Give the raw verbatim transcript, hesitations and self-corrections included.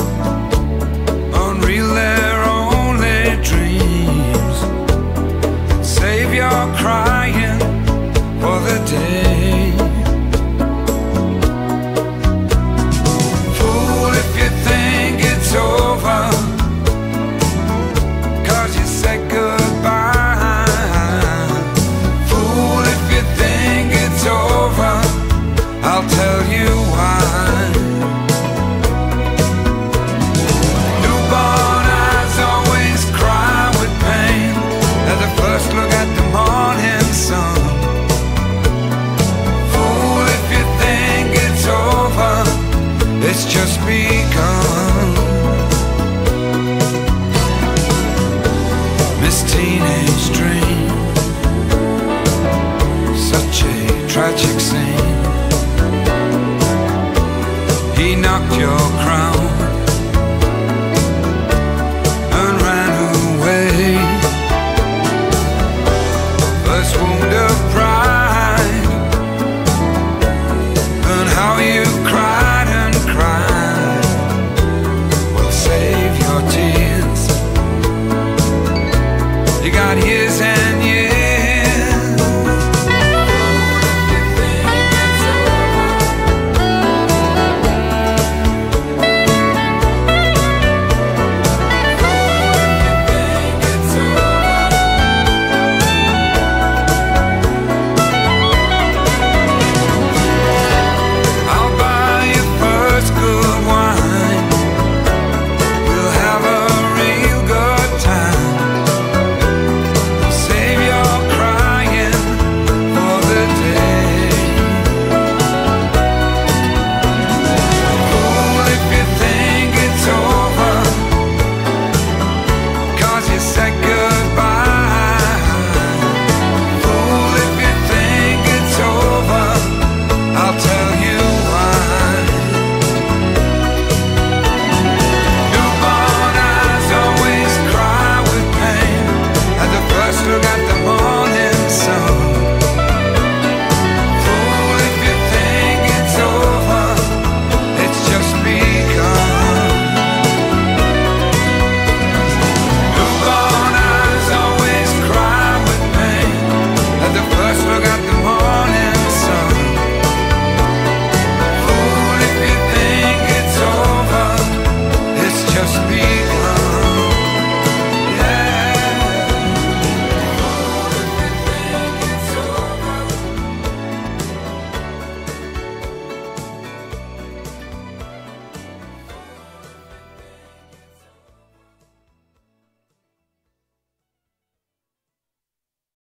unreal their only dreams. Save your crying for the day. Fool if you think it's over, 'cause you said goodbye. Fool if you think it's over, I'll tell you why. First look at the morning sun. Fool if you think it's over, it's just begun. Miss Teenage Dream, such a tragic scene. He knocked your crown